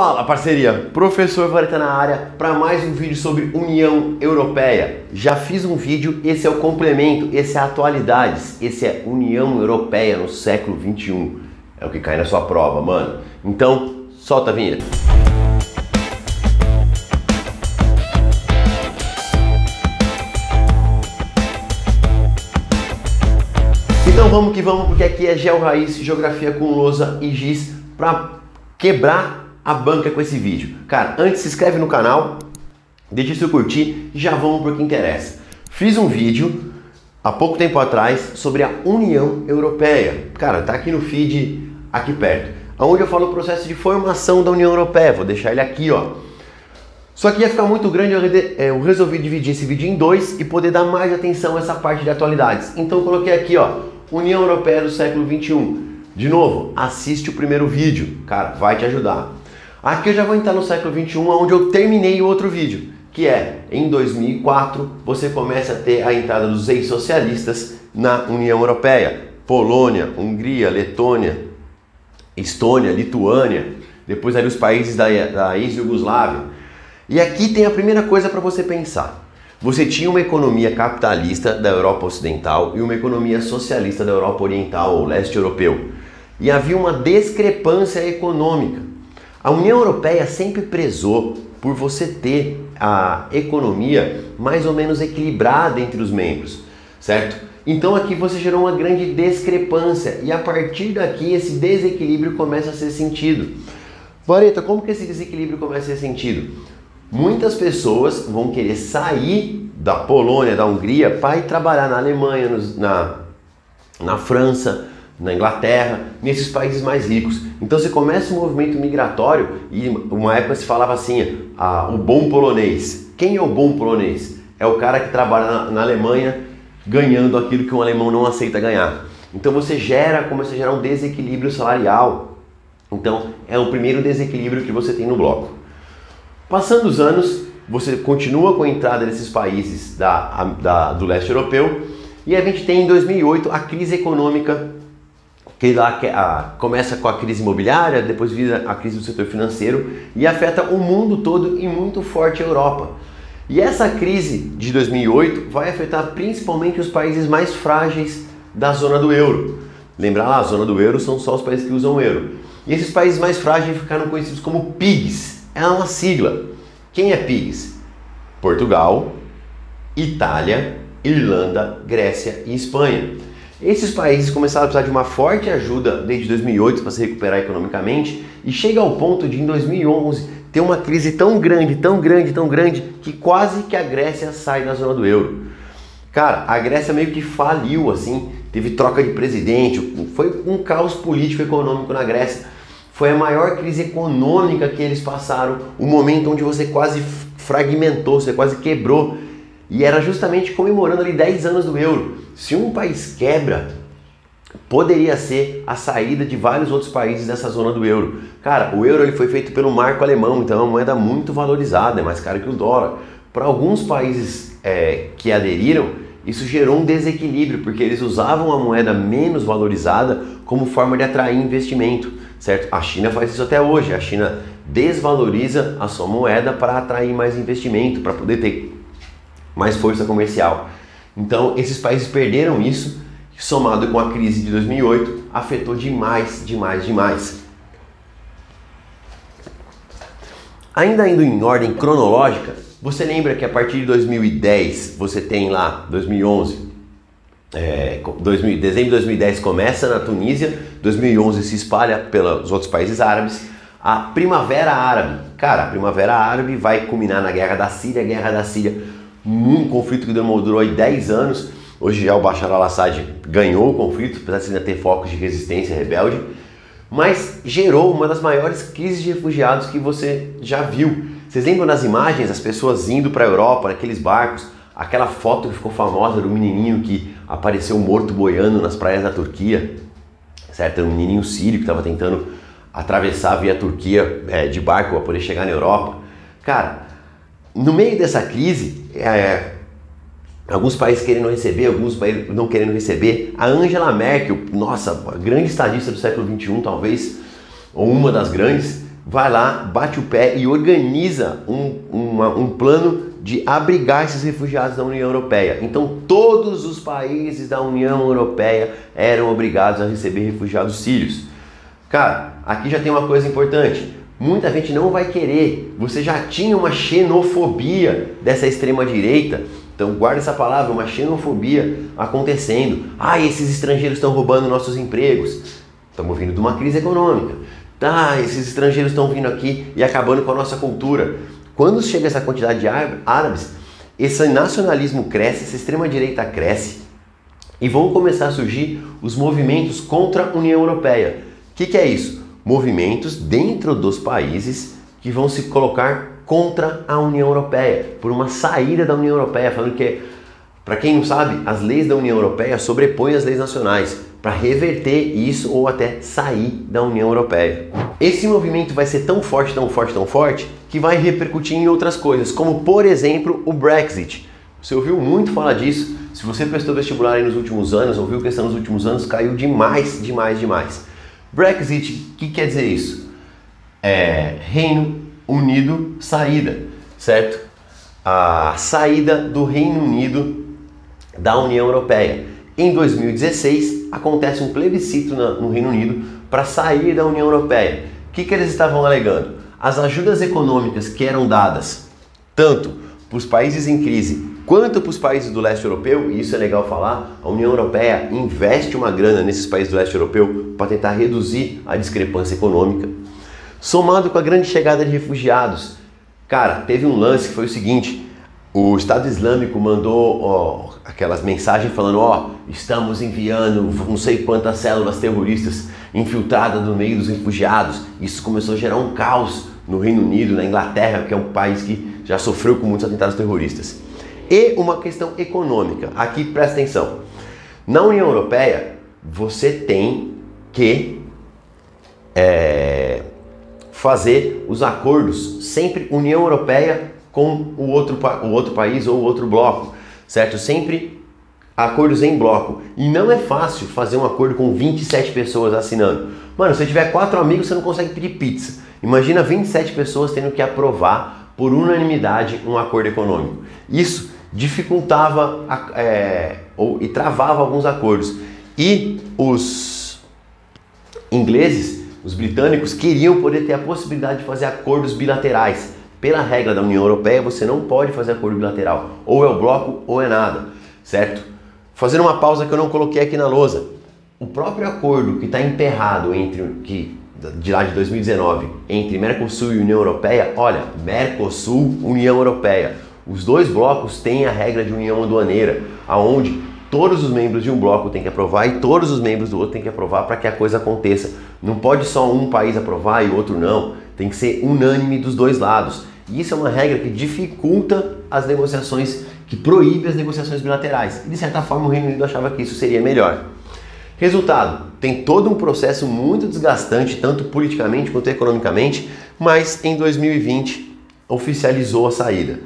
Fala, parceria! Professor Vareta na área para mais um vídeo sobre União Europeia. Já fiz um vídeo, esse é o complemento, esse é atualidades, esse é União Europeia no século XXI. É o que cai na sua prova, mano. Então, solta a vinheta. Então vamos que vamos, porque aqui é Geo Raiz, Geografia com Lousa e Giz para quebrar a banca com esse vídeo. Cara, antes se inscreve no canal, deixa seu curtir e já vamos para o que interessa. Fiz um vídeo há pouco tempo atrás sobre a União Europeia. Cara, tá aqui no feed, aqui perto, onde eu falo o processo de formação da União Europeia. Vou deixar ele aqui, ó. Só que ia ficar muito grande, eu resolvi dividir esse vídeo em dois e poder dar mais atenção a essa parte de atualidades. Então eu coloquei aqui, ó, União Europeia do século XXI. De novo, assiste o primeiro vídeo, cara, vai te ajudar. Aqui eu já vou entrar no século XXI, onde eu terminei o outro vídeo, que é, em 2004, você começa a ter a entrada dos ex-socialistas na União Europeia. Polônia, Hungria, Letônia, Estônia, Lituânia, depois ali os países da ex-Iugoslávia. E aqui tem a primeira coisa para você pensar. Você tinha uma economia capitalista da Europa Ocidental e uma economia socialista da Europa Oriental ou Leste Europeu. E havia uma discrepância econômica. A União Europeia sempre prezou por você ter a economia mais ou menos equilibrada entre os membros, certo? Então aqui você gerou uma grande discrepância e a partir daqui esse desequilíbrio começa a ser sentido. Vareta, como que esse desequilíbrio começa a ser sentido? Muitas pessoas vão querer sair da Polônia, da Hungria, para ir trabalhar na Alemanha, na França, na Inglaterra, nesses países mais ricos. Então você começa um movimento migratório e uma época se falava assim, o bom polonês. Quem é o bom polonês? É o cara que trabalha na Alemanha ganhando aquilo que um alemão não aceita ganhar. Então você começa a gerar um desequilíbrio salarial. Então é o primeiro desequilíbrio que você tem no bloco. Passando os anos, você continua com a entrada desses países do leste europeu e a gente tem em 2008 a crise econômica, que começa com a crise imobiliária, depois vira a crise do setor financeiro e afeta o mundo todo e muito forte a Europa. E essa crise de 2008 vai afetar principalmente os países mais frágeis da zona do euro. Lembra lá, a zona do euro são só os países que usam o euro. E esses países mais frágeis ficaram conhecidos como PIIGS. É uma sigla. Quem é PIIGS? Portugal, Itália, Irlanda, Grécia e Espanha. Esses países começaram a precisar de uma forte ajuda desde 2008 para se recuperar economicamente e chega ao ponto de, em 2011, ter uma crise tão grande, tão grande, tão grande, que quase que a Grécia sai da zona do euro. Cara, a Grécia meio que faliu, assim, teve troca de presidente, foi um caos político-econômico na Grécia. Foi a maior crise econômica que eles passaram, um momento onde você quase fragmentou, você quase quebrou. E era justamente comemorando ali 10 anos do euro. Se um país quebra, poderia ser a saída de vários outros países dessa zona do euro. Cara, o euro ele foi feito pelo marco alemão, então é uma moeda muito valorizada, é mais cara que o dólar. Para alguns países que aderiram, isso gerou um desequilíbrio, porque eles usavam a moeda menos valorizada como forma de atrair investimento, certo? A China faz isso até hoje, a China desvaloriza a sua moeda para atrair mais investimento, para poder ter mais força comercial. Então esses países perderam isso, somado com a crise de 2008, afetou demais, demais, demais. Ainda indo em ordem cronológica, você lembra que a partir de 2010, você tem lá 2011, dezembro de 2010 começa na Tunísia, 2011 se espalha pelos outros países árabes, a Primavera Árabe. Cara, a Primavera Árabe vai culminar na Guerra da Síria, um conflito que demorou aí 10 anos, hoje já o Bashar Al-Assad ganhou o conflito, apesar de ainda ter focos de resistência rebelde, mas gerou uma das maiores crises de refugiados que você já viu. Vocês lembram das imagens, as pessoas indo para a Europa, naqueles barcos, aquela foto que ficou famosa do menininho que apareceu morto boiando nas praias da Turquia, certo? Era um menininho sírio que estava tentando atravessar via Turquia de barco para poder chegar na Europa. Cara, no meio dessa crise, alguns países querendo receber, alguns países não querendo receber. A Angela Merkel, nossa, grande estadista do século XXI, talvez, ou uma das grandes, vai lá, bate o pé e organiza um plano de abrigar esses refugiados da União Europeia. Então todos os países da União Europeia eram obrigados a receber refugiados sírios. Cara, aqui já tem uma coisa importante. Muita gente não vai querer. Você já tinha uma xenofobia dessa extrema direita. Então guarda essa palavra, uma xenofobia acontecendo. Ah, esses estrangeiros estão roubando nossos empregos. Estamos vindo de uma crise econômica. Tá, esses estrangeiros estão vindo aqui e acabando com a nossa cultura. Quando chega essa quantidade de árabes, esse nacionalismo cresce, essa extrema direita cresce e vão começar a surgir os movimentos contra a União Europeia. O que é isso? Movimentos dentro dos países que vão se colocar contra a União Europeia, por uma saída da União Europeia, falando que, para quem não sabe, as leis da União Europeia sobrepõem as leis nacionais, para reverter isso ou até sair da União Europeia. Esse movimento vai ser tão forte, tão forte, tão forte, que vai repercutir em outras coisas, como por exemplo o Brexit. Você ouviu muito falar disso, se você prestou vestibular aí nos últimos anos, ouviu questão nos últimos anos, caiu demais, demais, demais. Brexit, o que quer dizer isso? É Reino Unido saída, certo? A saída do Reino Unido da União Europeia. Em 2016, acontece um plebiscito no Reino Unido para sair da União Europeia. O que eles estavam alegando? As ajudas econômicas que eram dadas tanto para os países em crise quanto para os países do leste europeu, e isso é legal falar, a União Europeia investe uma grana nesses países do leste europeu para tentar reduzir a discrepância econômica. Somado com a grande chegada de refugiados, cara, teve um lance que foi o seguinte: o Estado Islâmico mandou aquelas mensagens falando: ó, estamos enviando não sei quantas células terroristas infiltradas no meio dos refugiados. Isso começou a gerar um caos no Reino Unido, na Inglaterra, que é um país que já sofreu com muitos atentados terroristas. E uma questão econômica. Aqui presta atenção. Na União Europeia, você tem que fazer os acordos sempre União Europeia com o outro país ou o outro bloco, certo? Sempre acordos em bloco. E não é fácil fazer um acordo com 27 pessoas assinando. Mano, se você tiver 4 amigos, você não consegue pedir pizza. Imagina 27 pessoas tendo que aprovar por unanimidade um acordo econômico. Isso dificultava e travava alguns acordos. E os ingleses, os britânicos, queriam poder ter a possibilidade de fazer acordos bilaterais. Pela regra da União Europeia, você não pode fazer acordo bilateral. Ou é o bloco ou é nada, certo? Fazendo uma pausa que eu não coloquei aqui na lousa. O próprio acordo que está emperrado de lá de 2019 entre Mercosul e União Europeia, olha, Mercosul, União Europeia. Os dois blocos têm a regra de união aduaneira, aonde todos os membros de um bloco têm que aprovar e todos os membros do outro têm que aprovar para que a coisa aconteça. Não pode só um país aprovar e o outro não. Tem que ser unânime dos dois lados. E isso é uma regra que dificulta as negociações, que proíbe as negociações bilaterais. E de certa forma o Reino Unido achava que isso seria melhor. Resultado, tem todo um processo muito desgastante, tanto politicamente quanto economicamente, mas em 2020 oficializou a saída.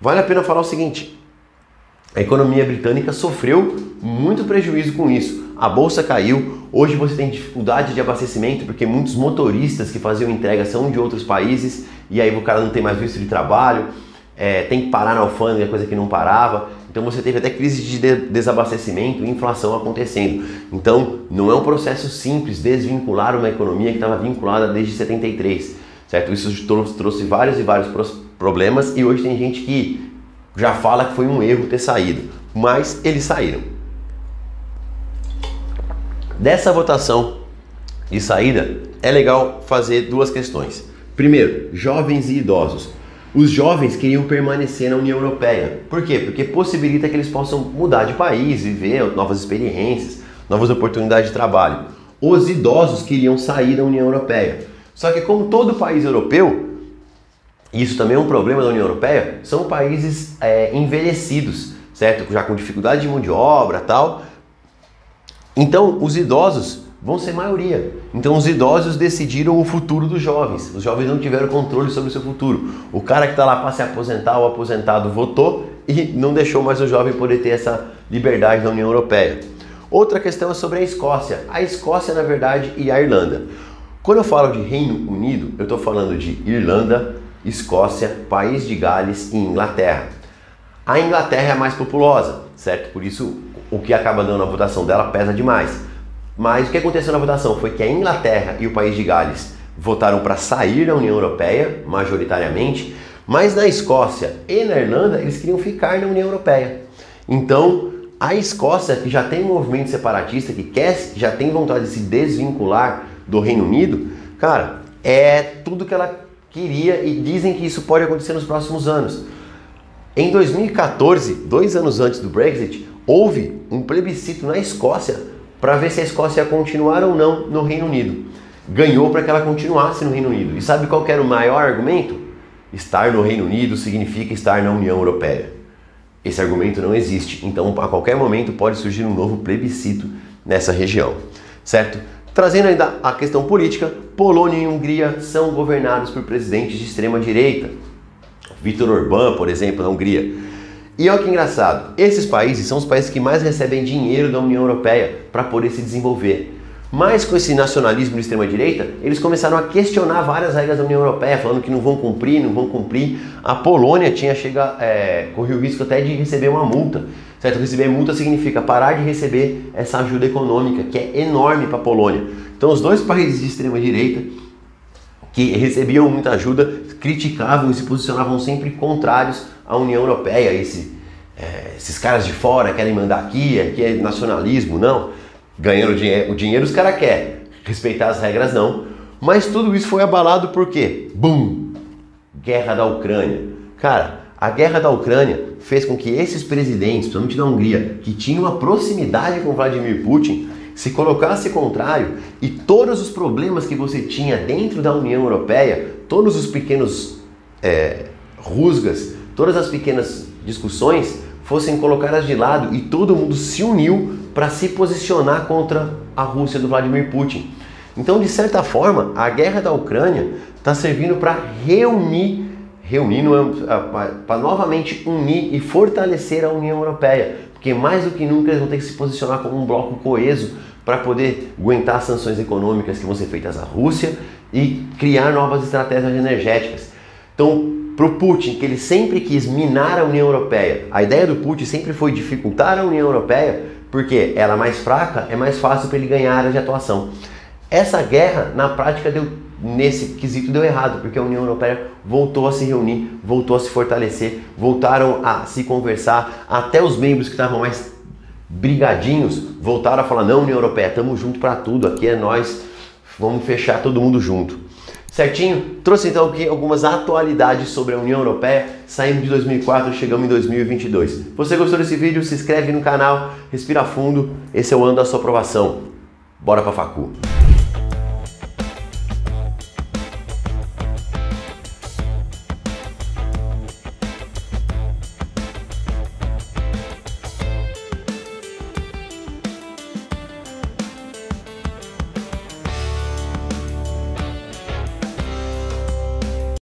Vale a pena falar o seguinte: a economia britânica sofreu muito prejuízo com isso. A bolsa caiu, hoje você tem dificuldade de abastecimento porque muitos motoristas que faziam entrega são de outros países e aí o cara não tem mais visto de trabalho, tem que parar na alfândega, coisa que não parava. Então você teve até crise de desabastecimento e inflação acontecendo. Então não é um processo simples desvincular uma economia que estava vinculada desde 73, certo? Isso trouxe vários e vários problemas e hoje tem gente que já fala que foi um erro ter saído, mas eles saíram. Dessa votação de saída, é legal fazer duas questões. Primeiro, jovens e idosos. Os jovens queriam permanecer na União Europeia. Por quê? Porque possibilita que eles possam mudar de país, viver novas experiências, novas oportunidades de trabalho. Os idosos queriam sair da União Europeia. Só que como todo país europeu, isso também é um problema da União Europeia, são países envelhecidos, certo? Já com dificuldade de mão de obra e tal. Então, os idosos vão ser maioria. Então, os idosos decidiram o futuro dos jovens. Os jovens não tiveram controle sobre o seu futuro. O cara que está lá para se aposentar, o aposentado votou e não deixou mais o jovem poder ter essa liberdade na União Europeia. Outra questão é sobre a Escócia. A Escócia, na verdade, e a Irlanda. Quando eu falo de Reino Unido, eu estou falando de Irlanda, Escócia, País de Gales e Inglaterra. A Inglaterra é a mais populosa, certo? Por isso o que acaba dando na votação dela pesa demais. Mas o que aconteceu na votação foi que a Inglaterra e o País de Gales votaram para sair da União Europeia, majoritariamente, mas na Escócia e na Irlanda eles queriam ficar na União Europeia. Então, a Escócia, que já tem um movimento separatista, que já tem vontade de se desvincular do Reino Unido, cara, é tudo que ela queria e dizem que isso pode acontecer nos próximos anos. Em 2014, 2 anos antes do Brexit, houve um plebiscito na Escócia para ver se a Escócia ia continuar ou não no Reino Unido. Ganhou para que ela continuasse no Reino Unido. E sabe qual que era o maior argumento? Estar no Reino Unido significa estar na União Europeia. Esse argumento não existe, então a qualquer momento pode surgir um novo plebiscito nessa região, certo? Trazendo ainda a questão política, Polônia e Hungria são governados por presidentes de extrema direita. Viktor Orbán, por exemplo, na Hungria. E olha que engraçado, esses países são os países que mais recebem dinheiro da União Europeia para poder se desenvolver. Mas com esse nacionalismo de extrema direita, eles começaram a questionar várias regras da União Europeia, falando que não vão cumprir. A Polônia tinha correu o risco até de receber uma multa, certo? Receber multa significa parar de receber essa ajuda econômica, que é enorme para a Polônia. Então os dois países de extrema direita, que recebiam muita ajuda, criticavam e se posicionavam sempre contrários à União Europeia. Esses caras de fora querem mandar aqui é nacionalismo, não. Ganhando o dinheiro os caras querem, respeitar as regras não. Mas tudo isso foi abalado por quê? Bum! Guerra da Ucrânia. Cara, a guerra da Ucrânia fez com que esses presidentes, principalmente da Hungria, que tinham uma proximidade com Vladimir Putin, se colocasse contrário e todos os problemas que você tinha dentro da União Europeia, todos os pequenos rusgas, todas as pequenas discussões fossem colocadas de lado e todo mundo se uniu para se posicionar contra a Rússia do Vladimir Putin. Então, de certa forma, a guerra da Ucrânia está servindo para para novamente unir e fortalecer a União Europeia, porque mais do que nunca eles vão ter que se posicionar como um bloco coeso para poder aguentar as sanções econômicas que vão ser feitas à Rússia e criar novas estratégias energéticas. Então, para o Putin, que ele sempre quis minar a União Europeia, a ideia do Putin sempre foi dificultar a União Europeia, porque ela mais fraca é mais fácil para ele ganhar área de atuação. Essa guerra, na prática, nesse quesito deu errado, porque a União Europeia voltou a se reunir, voltou a se fortalecer, voltaram a se conversar, até os membros que estavam mais brigadinhos voltaram a falar: não, União Europeia, estamos juntos para tudo, aqui é nós, vamos fechar todo mundo junto. Certinho? Trouxe então aqui algumas atualidades sobre a União Europeia, saindo de 2004, chegamos em 2022. Você gostou desse vídeo? Se inscreve no canal, respira fundo, esse é o ano da sua aprovação. Bora pra facu!